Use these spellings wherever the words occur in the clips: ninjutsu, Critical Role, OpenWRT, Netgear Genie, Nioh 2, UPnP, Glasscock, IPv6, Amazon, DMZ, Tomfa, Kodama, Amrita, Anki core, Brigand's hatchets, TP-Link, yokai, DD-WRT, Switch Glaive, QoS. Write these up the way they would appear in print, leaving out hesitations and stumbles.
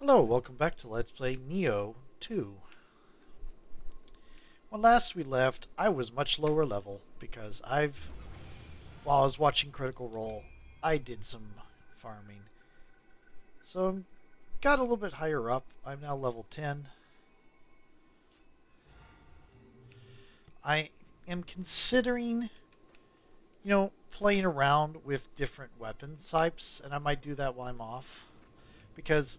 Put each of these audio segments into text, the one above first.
Hello, welcome back to Let's Play Nioh 2. When last we left, I was much lower level because while I was watching Critical Role, I did some farming. So I got a little bit higher up. I'm now level 10. I am considering, you know, playing around with different weapon types, and I might do that while I'm off, because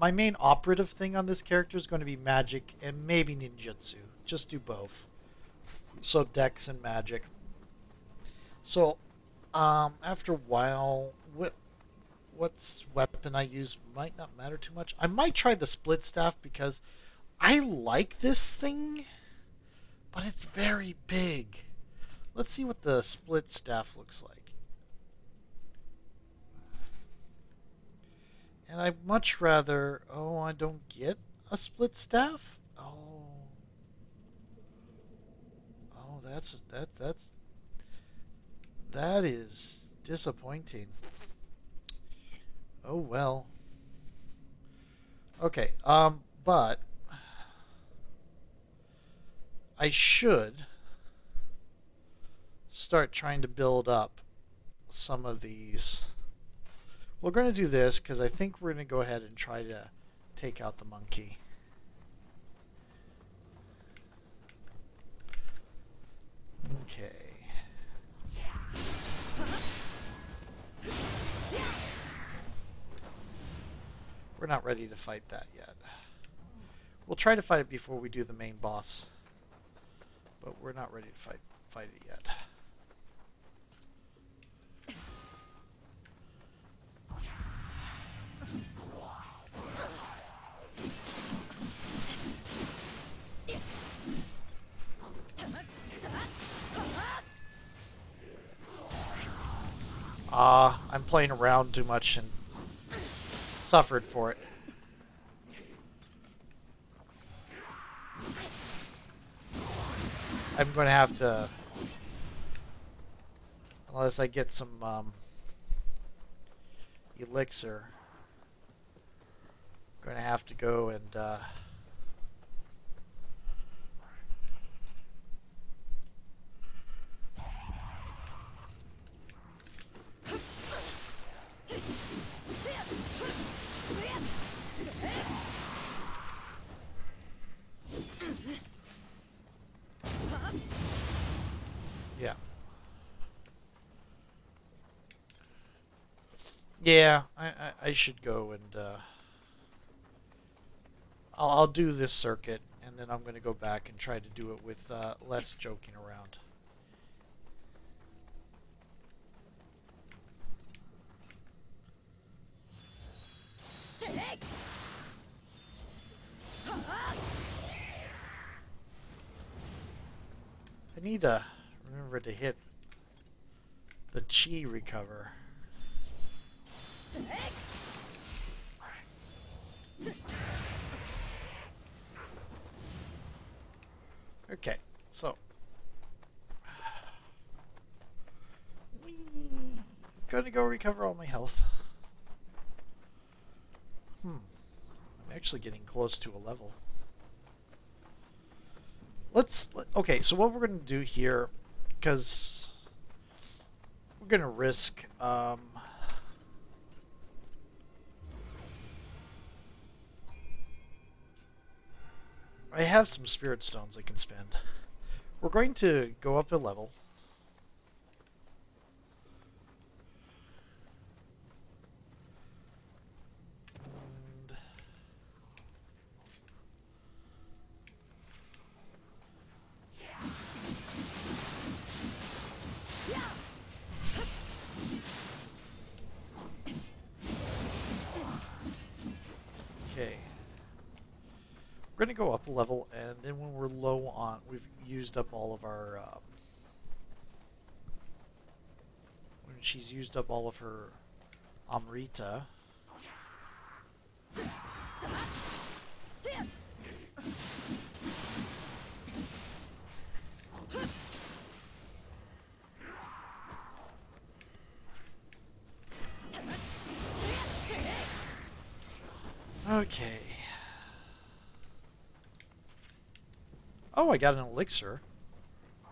my main operative thing on this character is going to be magic and maybe ninjutsu. Just do both. So dex and magic. So, after a while, what's weapon I use might not matter too much. I might try the split staff because I like this thing, but it's very big. Let's see what the split staff looks like. And I'd much rather... Oh, I don't get a split staff? Oh. Oh, that's... That is disappointing. Oh, well. Okay, but... I should start trying to build up some of these... We're going to do this because I think we're going to go ahead and try to take out the monkey. Okay. We're not ready to fight that yet. We'll try to fight it before we do the main boss. But we're not ready to fight it yet. I'm playing around too much and suffered for it. I'm going to have to, unless I get some elixir, I'm going to have to go and Yeah, I should go and I'll do this circuit, and then I'm going to go back and try to do it with less joking around. I need to remember to hit the chi recover. Okay, so we're gonna go recover all my health. I'm actually getting close to a level. Okay, so what we're gonna do here, because we're gonna risk I have some spirit stones I can spend. We're going to go up a level. And okay. We're going to go up a level, and then when we're low on, we've used up all of our, when she's used up all of her Amrita, Okay. Oh, I got an elixir.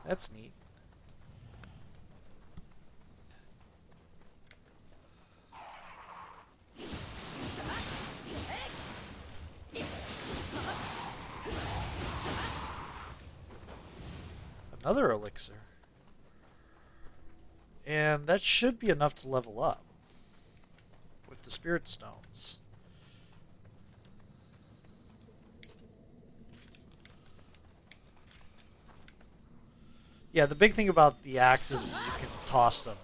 That's neat. Another elixir. And that should be enough to level up with the spirit stones. Yeah, the big thing about the axes is you can toss them.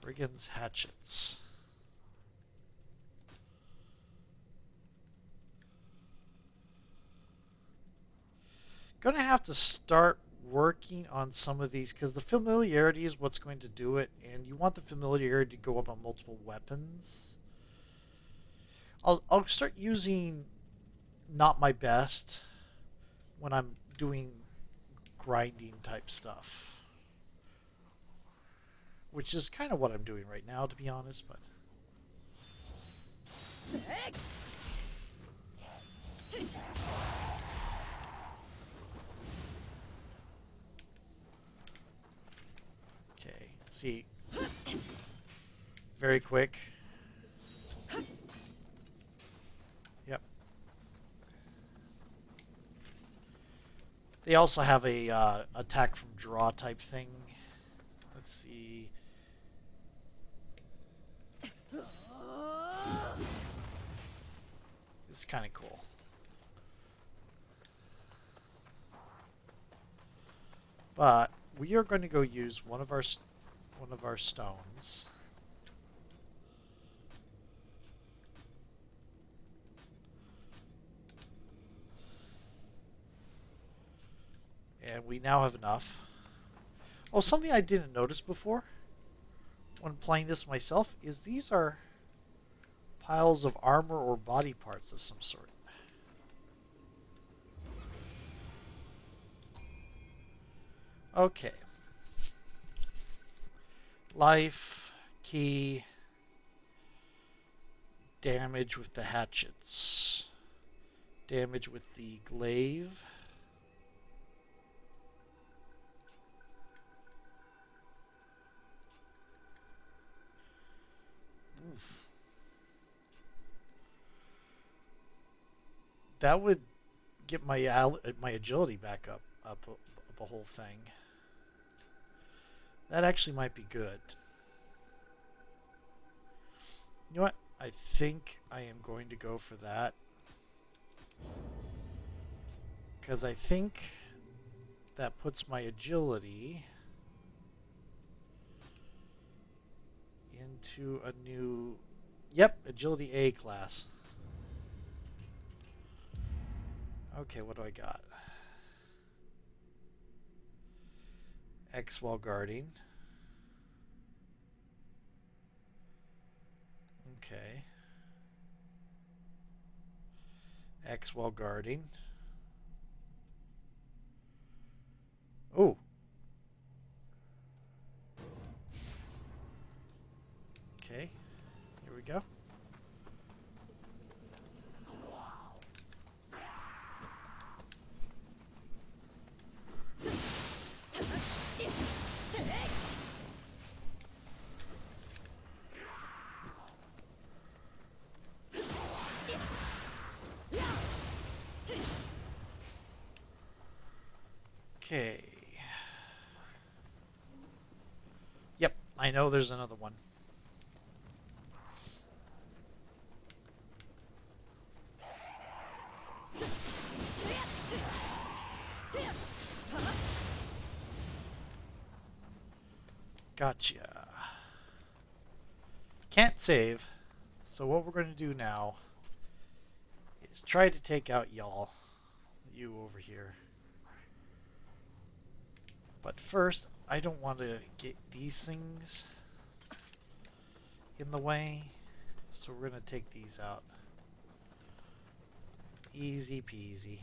Brigand's hatchets. Gonna have to start working on some of these because the familiarity is what's going to do it, and you want the familiarity to go up on multiple weapons. I'll start using not my best when I'm doing grinding type stuff, which is kind of what I'm doing right now, to be honest, but... Okay, see. Very quick. Yep. They also have a attack from draw type thing. Let's see... It's kind of cool. But we are going to go use one of our stones. And we now have enough. Oh, something I didn't notice before when playing this myself is these are piles of armor or body parts of some sort. Okay. Life, key, damage with the hatchets, damage with the glaive. That would get my agility back up a whole thing. That actually might be good. You know what? I think I am going to go for that. Because I think that puts my agility into a new... Yep, agility A class. Okay, what do I got? X while guarding. Okay. X while guarding. Oh. Okay, here we go. Okay. Yep, I know there's another one. Gotcha. Can't save. So what we're going to do now is try to take out y'all. You over here. But first, I don't want to get these things in the way, so we're going to take these out. Easy peasy.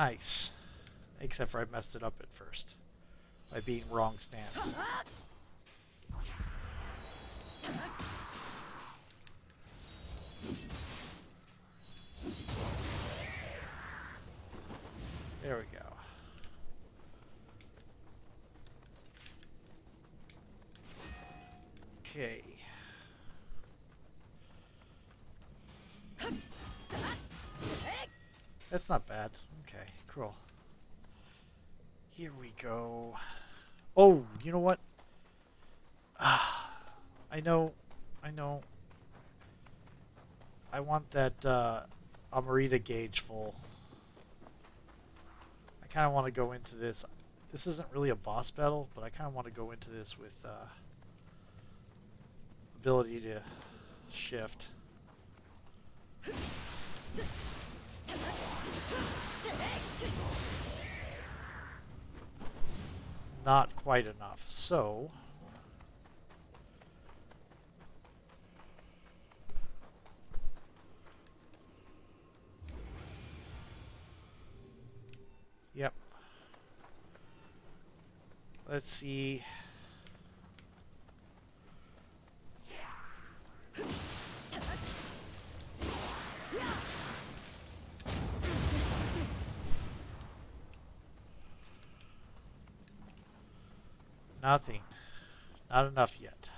Nice. Except for I messed it up at first by being wrong stance. There we go. Okay. That's not bad. Okay, cool. Here we go. Oh, you know what? I know. I want that Amrita gauge full. I kind of want to go into this. This isn't really a boss battle, but I kind of want to go into this with ability to shift. Not quite enough, so yep. Let's see. Nothing. Not enough yet.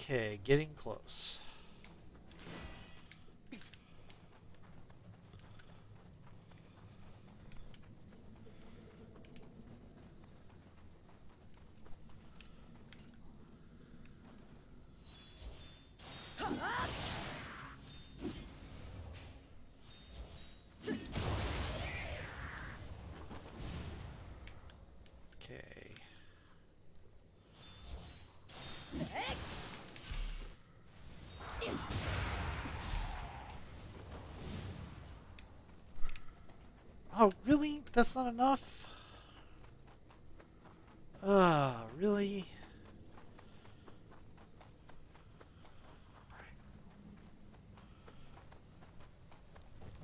Okay, getting close. Oh, really? That's not enough? Really?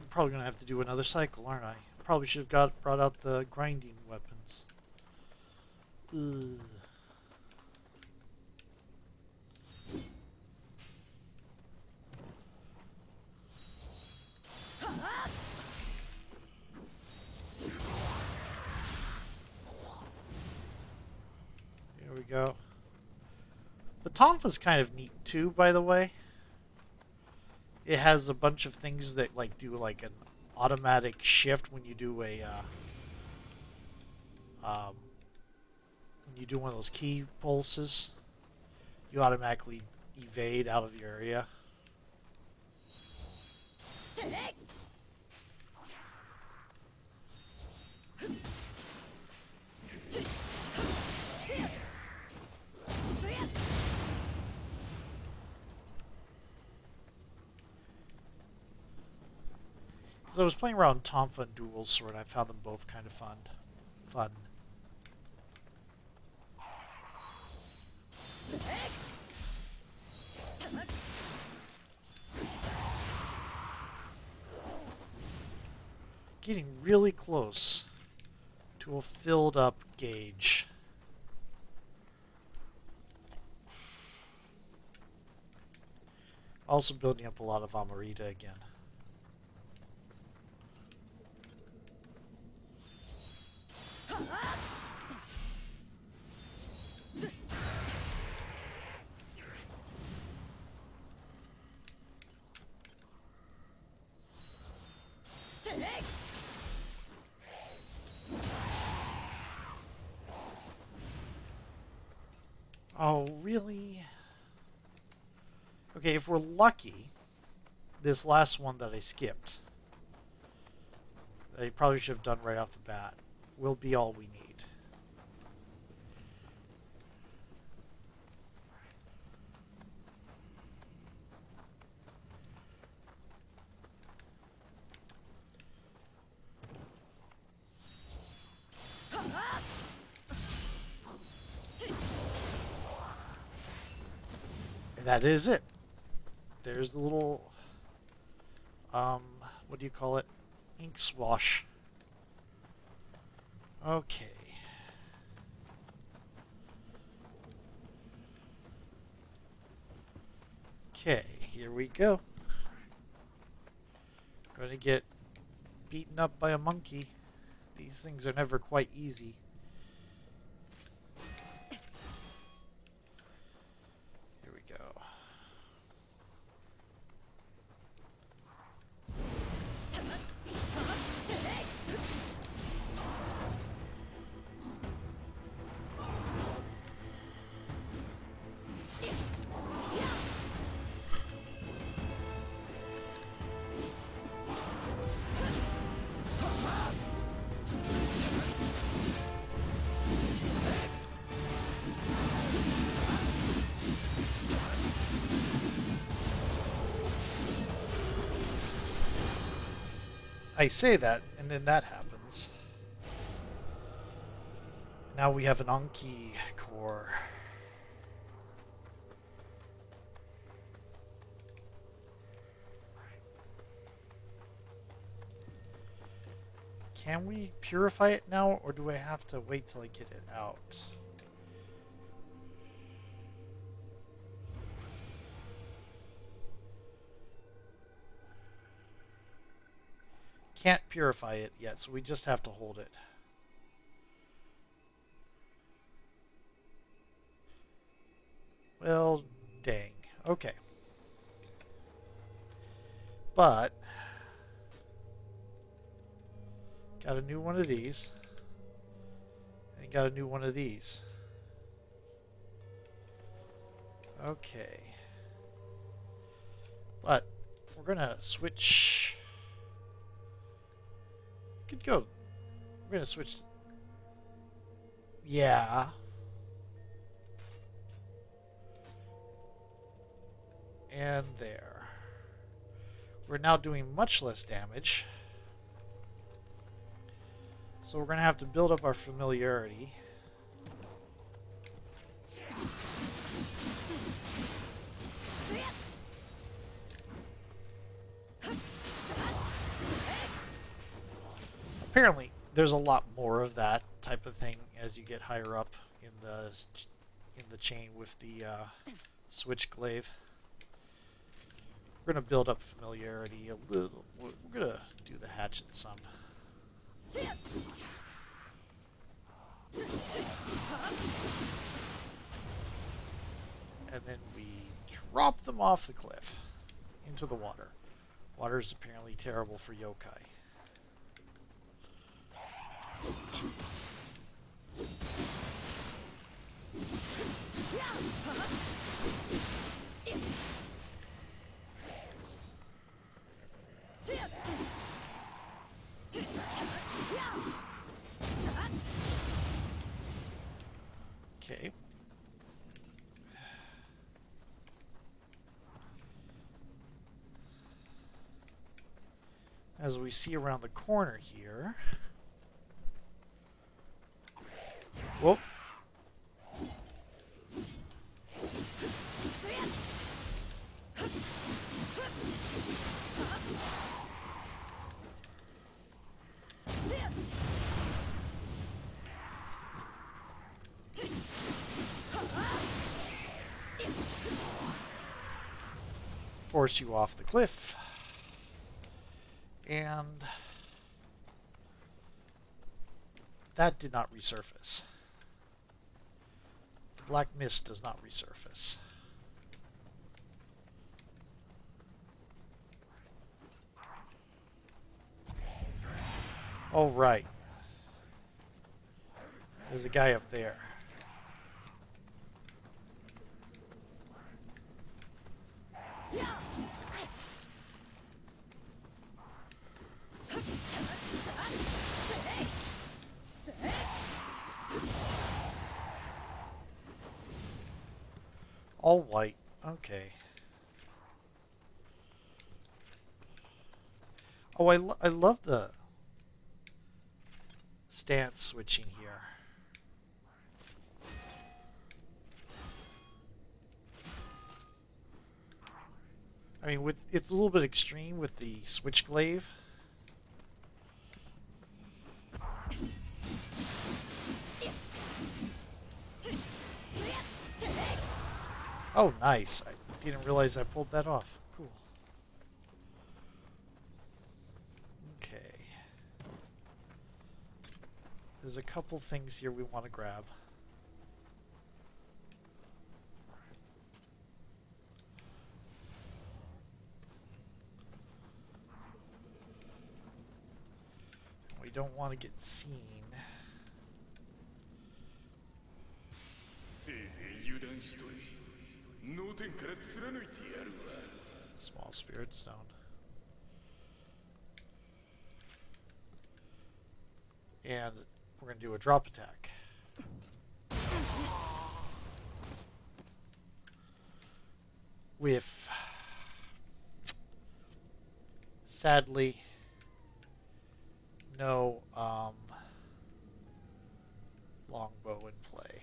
I'm probably going to have to do another cycle, aren't I? Probably should have brought out the grinding weapons. Ugh. Go. The Tomfa's kind of neat too, by the way. It has a bunch of things that like do like an automatic shift when you do a when you do one of those key pulses, you automatically evade out of your area. I was playing around Tomfa and Dual Sword, and I found them both kind of fun. Getting really close to a filled up gauge. Also building up a lot of Amrita again. Oh, really? Okay, if we're lucky, this last one that I skipped, that I probably should have done right off the bat, will be all we need. that is it. There's the little, what do you call it? Ink swash. Okay. Okay, here we go. Gonna get beaten up by a monkey. These things are never quite easy. Here we go. I say that, and then that happens. Now we have an Anki core. Can we purify it now, or do I have to wait till I get it out? Can't purify it yet, so we just have to hold it. Well, dang. Okay. But got a new one of these, and got a new one of these. Okay. But we're gonna switch. Could go. We're gonna switch. Yeah. And there. We're now doing much less damage. So we're gonna have to build up our familiarity. Apparently, there's a lot more of that type of thing as you get higher up in the chain with the Switch Glaive. We're gonna build up familiarity a little. We're gonna do the hatchet some. And then we drop them off the cliff into the water. Water is apparently terrible for yokai. Okay. As we see around the corner here. Whoop. Force you off the cliff. And that did not resurface. Black mist does not resurface. Oh, right. There's a guy up there. All white, okay. Oh, I love the stance switching here. I mean, with it's a little bit extreme with the Switch Glaive. Oh, nice. I didn't realize I pulled that off. Cool. Okay. There's a couple things here we want to grab. We don't want to get seen. Small spirit stone. And we're going to do a drop attack. With, sadly, no longbow in play.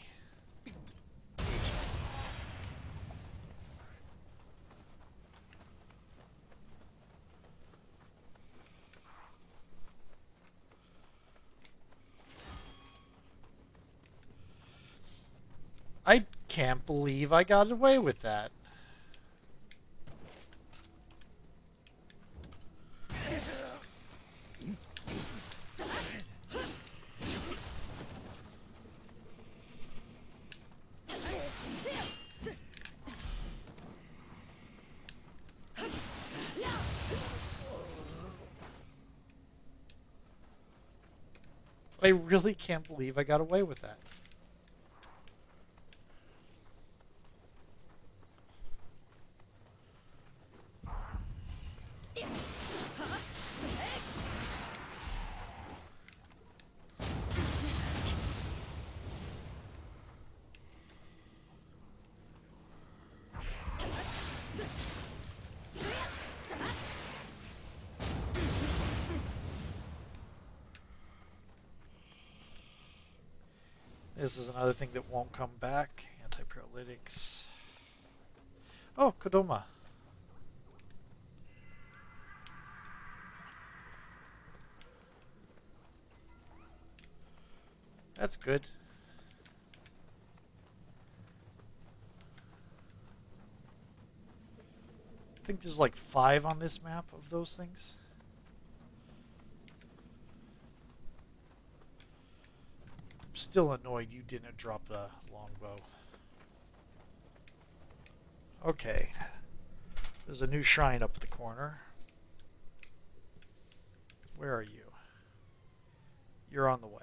I can't believe I got away with that. I really can't believe I got away with that. This is another thing that won't come back. Antipyrolytics. Oh, Kodama. That's good. I think there's like 5 on this map of those things. Still annoyed you didn't drop a longbow. Okay. There's a new shrine up the corner. Where are you? You're on the way.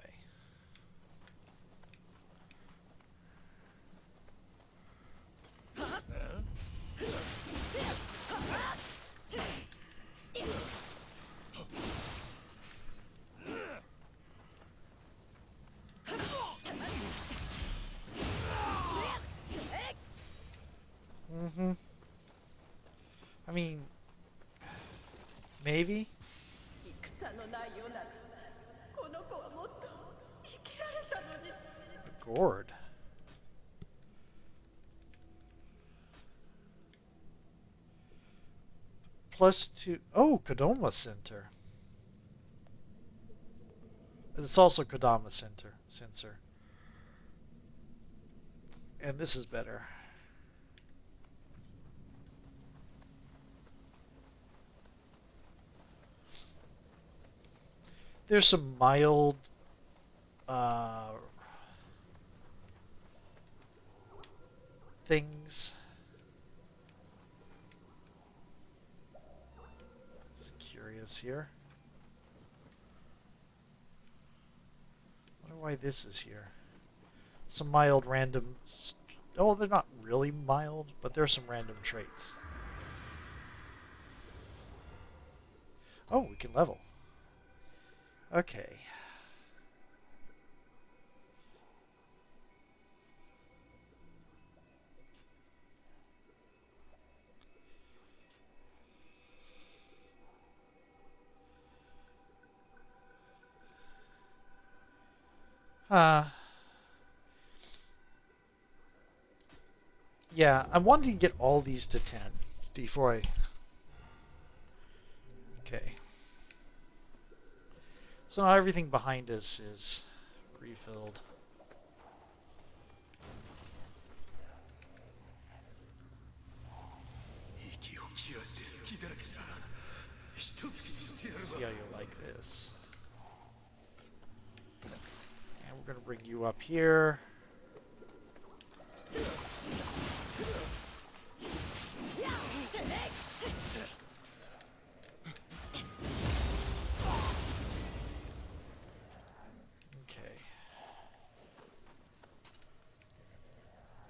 I mean, maybe. A gourd. +2. Oh, Kodama Center. It's also Kodama Center sensor. And this is better. There's some mild things. It's curious here. I wonder why this is here. Some mild random. Oh, they're not really mild, but there are some random traits. Oh, we can level. Okay. Yeah, I'm wanting to get all these to 10 before I So now everything behind us is refilled. See how you like this. And we're gonna bring you up here.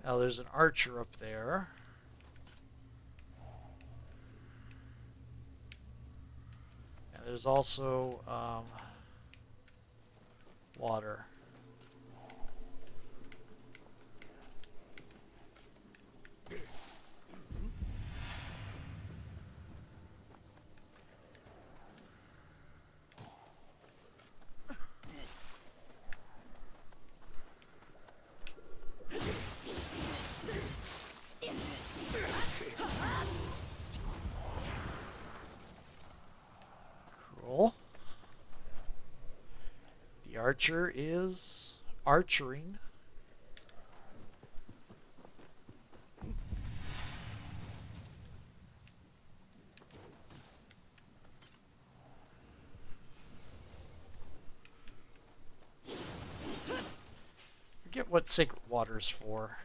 Now there's an archer up there. And there's also water. Archer is archering. Forget what sacred water's for.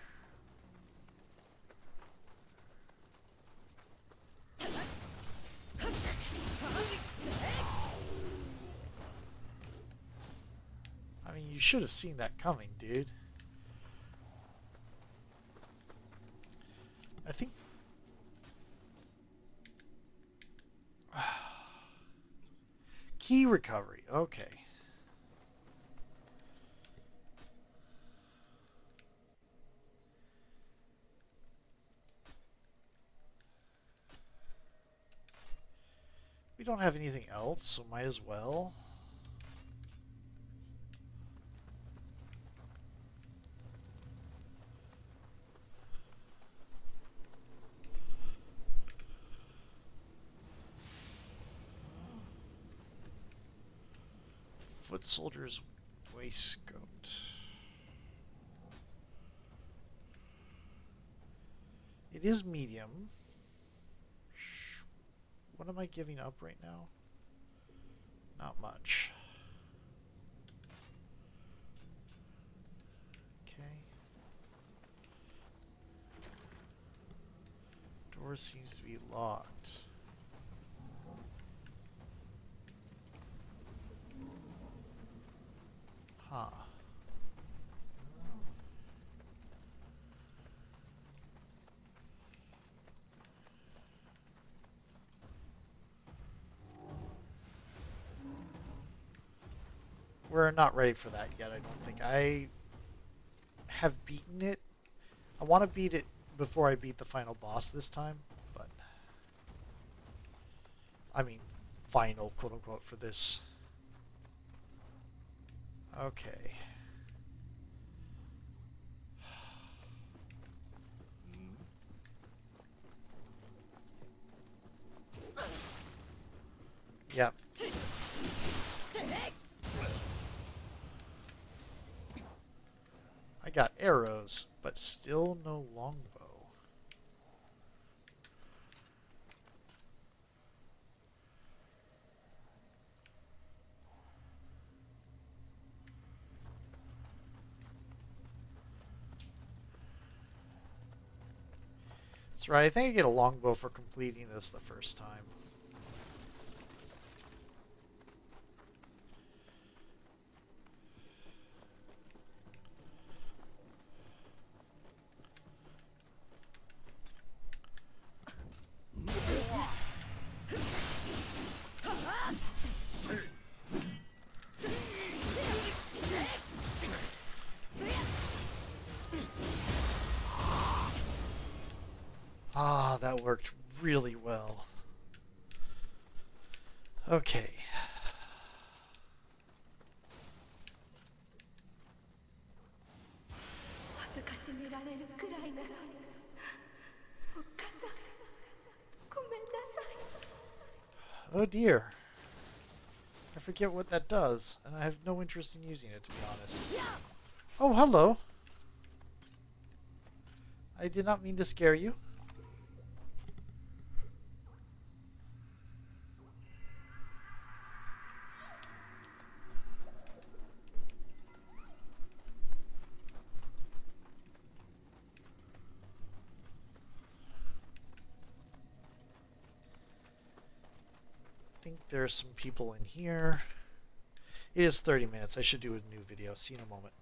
You should have seen that coming, dude. I think... Key recovery, okay. We don't have anything else, so might as well. Foot soldier's waistcoat. It is medium. What am I giving up right now? Not much. Okay. Door seems to be locked. Huh. We're not ready for that yet, I don't think. I have beaten it. I want to beat it before I beat the final boss this time, but... I mean, final, quote-unquote, for this... Okay. Yep. I got arrows, but still no longbow. Right, I think I get a longbow for completing this the first time. That worked really well. Okay. Oh dear. I forget what that does, and I have no interest in using it, to be honest. Oh, hello! I did not mean to scare you. There's some people in here. It is 30 minutes. I should do a new video. See you in a moment.